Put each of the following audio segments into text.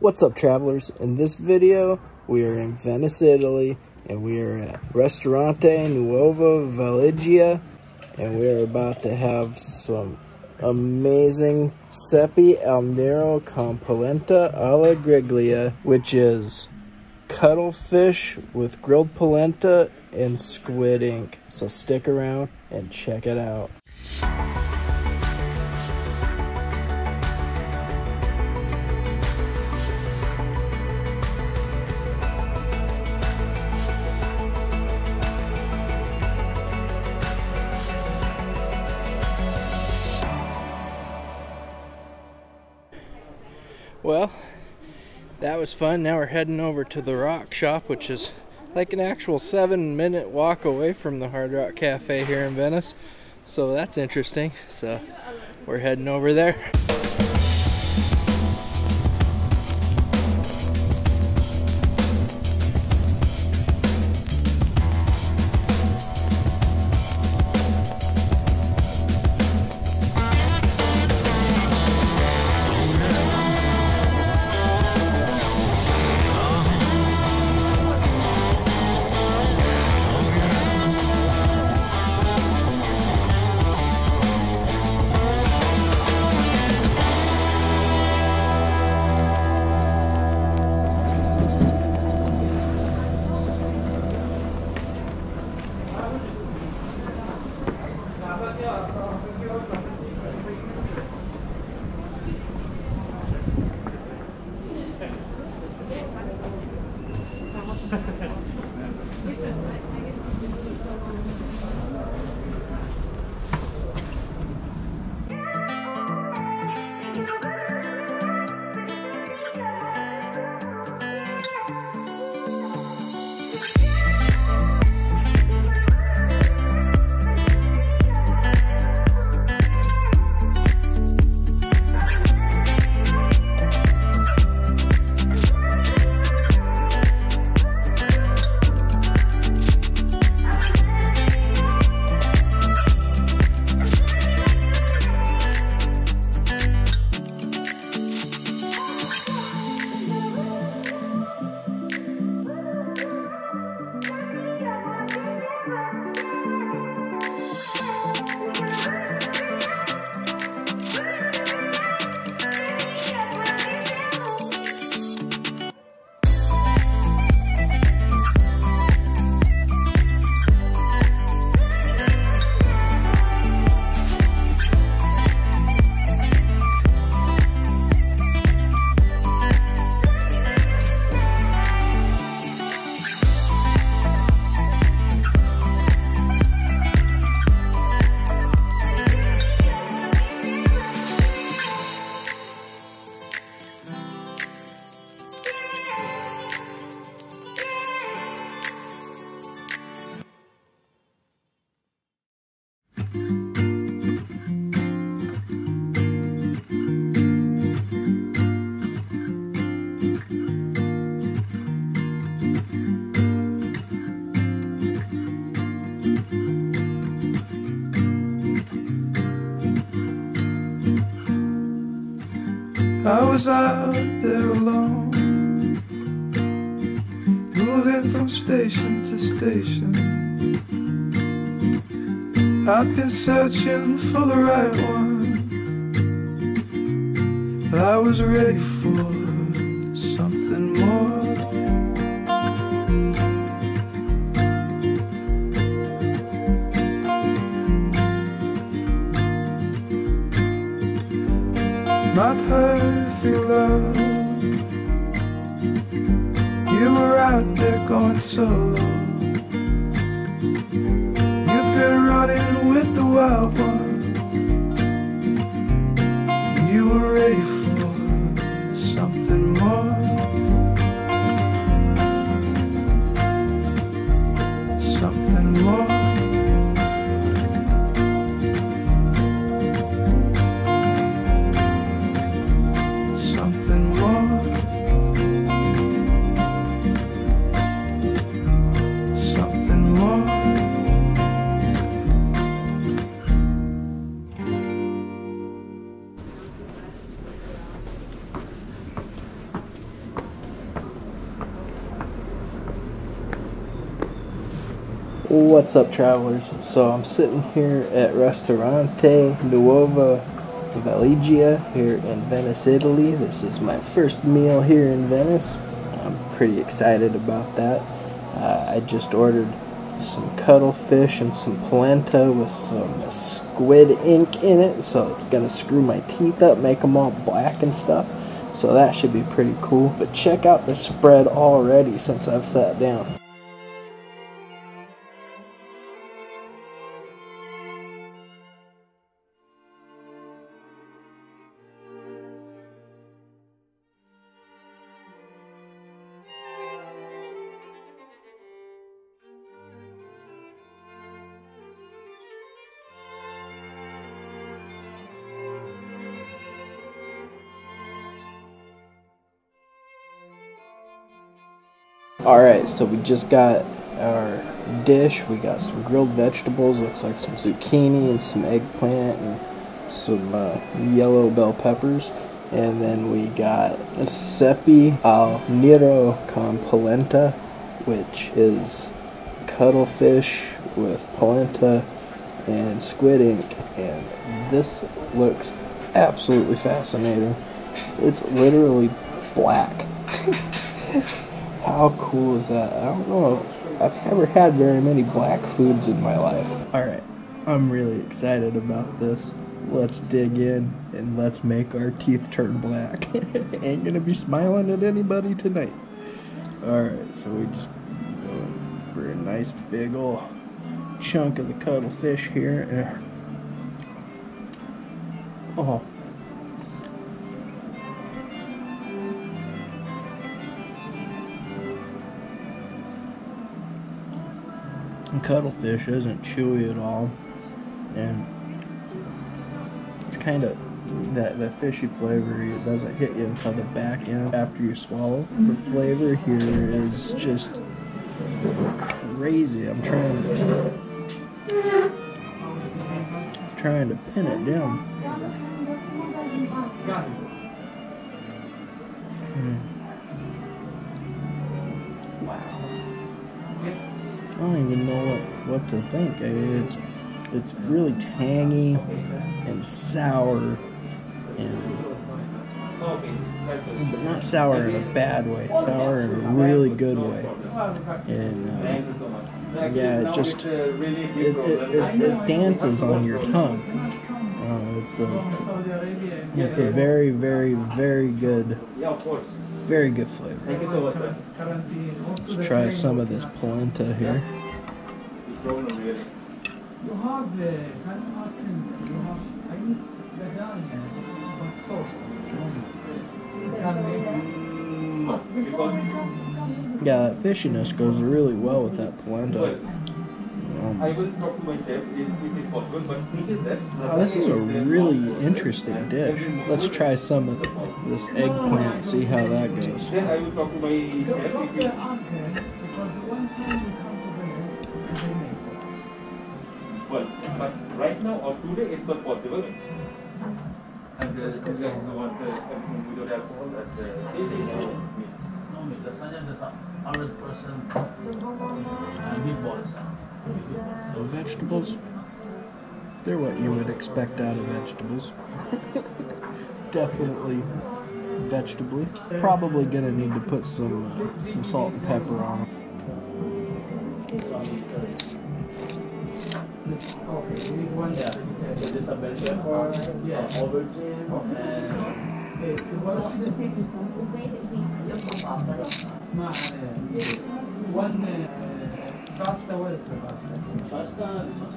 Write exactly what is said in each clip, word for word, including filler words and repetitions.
What's up, travelers? In this video, we are in Venice, Italy, and we are at Ristorante Nuova Valigia, and we are about to have some amazing seppie al nero con polenta alla griglia, which is cuttlefish with grilled polenta and squid ink. So stick around and check it out. Well, that was fun. Now we're heading over to the rock shop, which is like an actual seven minute walk away from the Hard Rock Cafe here in Venice. So that's interesting. So we're heading over there. I was out there alone, moving from station to station. I've been searching for the right one, but I was ready for something more. My perfect love, you were out there going solo. You've been running with the wild ones. You were ready for something more, something more. Something more. What's up, travelers? So I'm sitting here at Ristorante Nuova Valigia here in Venice, Italy. This is my first meal here in Venice. I'm pretty excited about that. Uh, I just ordered some cuttlefish and some polenta with some squid ink in it, so it's gonna screw my teeth up, make them all black and stuff. So that should be pretty cool. But check out the spread already since I've sat down. Alright, so we just got our dish. We got some grilled vegetables, looks like some zucchini and some eggplant and some uh, yellow bell peppers. And then we got a seppie al nero con polenta, which is cuttlefish with polenta and squid ink. And this looks absolutely fascinating. It's literally black. How cool is that? I don't know. I've never had very many black foods in my life. Alright, I'm really excited about this. Let's dig in and let's make our teeth turn black. Ain't gonna be smiling at anybody tonight. Alright, so we just going for a nice big ol' chunk of the cuttlefish here. Oh. Cuttlefish isn't chewy at all, and it's kind of that, that fishy flavor. It doesn't hit you until the back end after you swallow. The flavor here is just crazy. I'm trying to, trying to pin it down. Mm. Wow. I don't even know what, what to think. I mean, it's, it's really tangy and sour, and, but not sour in a bad way, sour in a really good way. And uh, yeah, it just it, it, it, it dances on your tongue. Uh, it's, a, it's a very, very, very good. Very good flavor. Let's try some of this polenta here. Yeah, that fishiness goes really well with that polenta. Wow, this is a really interesting dish. Let's try some of this eggplant, see how that goes. Well, but right now or today is not possible. And the without alcohol at the one hundred percent meatballs. The vegetables, they're what you would expect out of vegetables. Definitely vegetably. Probably gonna need to put some uh, some salt and pepper on them. Pasta, what is the pasta? Pasta, this one.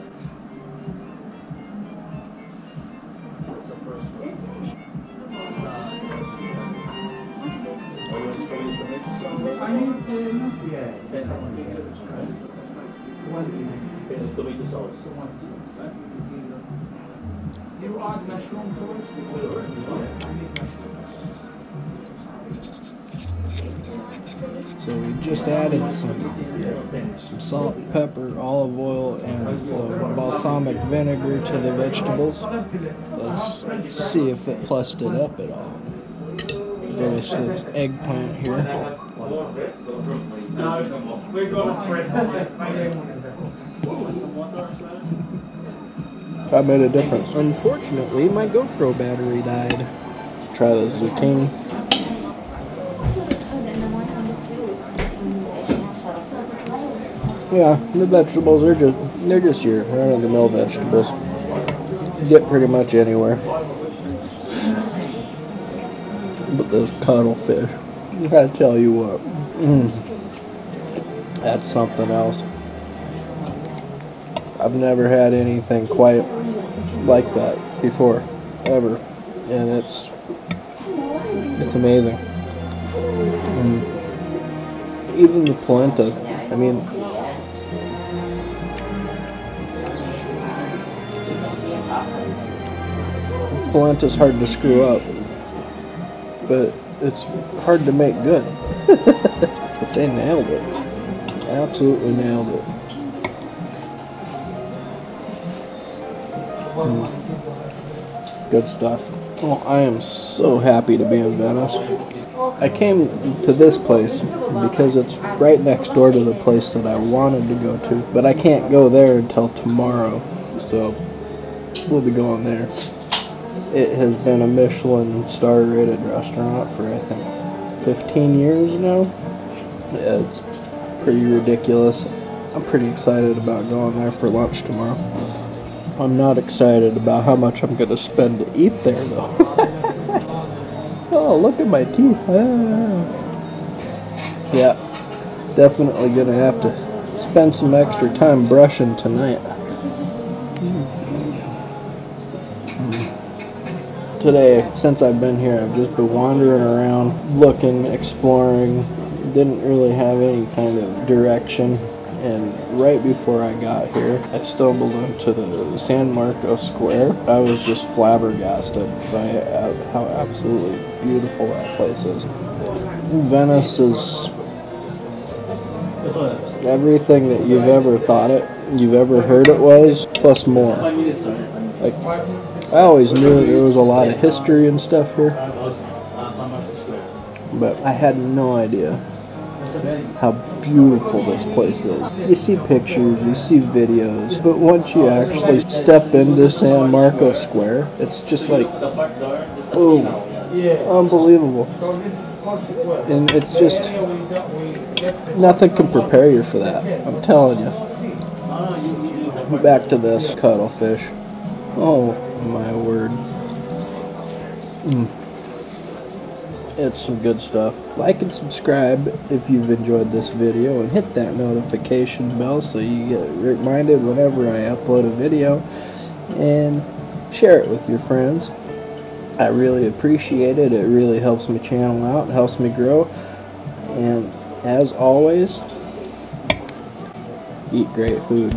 That's the first one. This one. I need to... Yeah, that one. One. Tomato sauce. You add mushroom to it? I need mushroom. So we just added some, some salt, pepper, olive oil, and some balsamic vinegar to the vegetables. Let's see if it plussed it up at all. There's this eggplant here. That made a difference. Unfortunately, my GoPro battery died. Let's try this zucchini. Yeah, the vegetables are just, they're just your run-of-the-mill vegetables. You get pretty much anywhere. But those cuttlefish, I tell you what, mm, that's something else. I've never had anything quite like that before, ever, and it's it's amazing. And even the polenta, I mean, polenta's hard to screw up, but it's hard to make good. But they nailed it, absolutely nailed it. Mm. Good stuff. Well, I am so happy to be in Venice. I came to this place because it's right next door to the place that I wanted to go to, but I can't go there until tomorrow, so we'll be going there. It has been a Michelin star rated restaurant for, I think, fifteen years now. Yeah, it's pretty ridiculous. I'm pretty excited about going there for lunch tomorrow. I'm not excited about how much I'm going to spend to eat there, though. Oh, look at my teeth. Ah. Yeah, definitely going to have to spend some extra time brushing tonight. Mm. Today, since I've been here, I've just been wandering around, looking, exploring. Didn't really have any kind of direction. And right before I got here, I stumbled into the San Marco Square. I was just flabbergasted by how absolutely beautiful that place is. Venice is everything that you've ever thought it, you've ever heard it was, plus more. Like, I always knew there was a lot of history and stuff here, but I had no idea how beautiful this place is. You see pictures, you see videos, but once you actually step into San Marco Square, it's just like, boom, unbelievable. And it's just, nothing can prepare you for that, I'm telling you. Back to this cuttlefish. Oh my word. Mm. It's some good stuff. Like and subscribe if you've enjoyed this video, and hit that notification bell so you get reminded whenever I upload a video, and share it with your friends. I really appreciate it. It really helps me channel out, helps me grow, and as always, eat great food.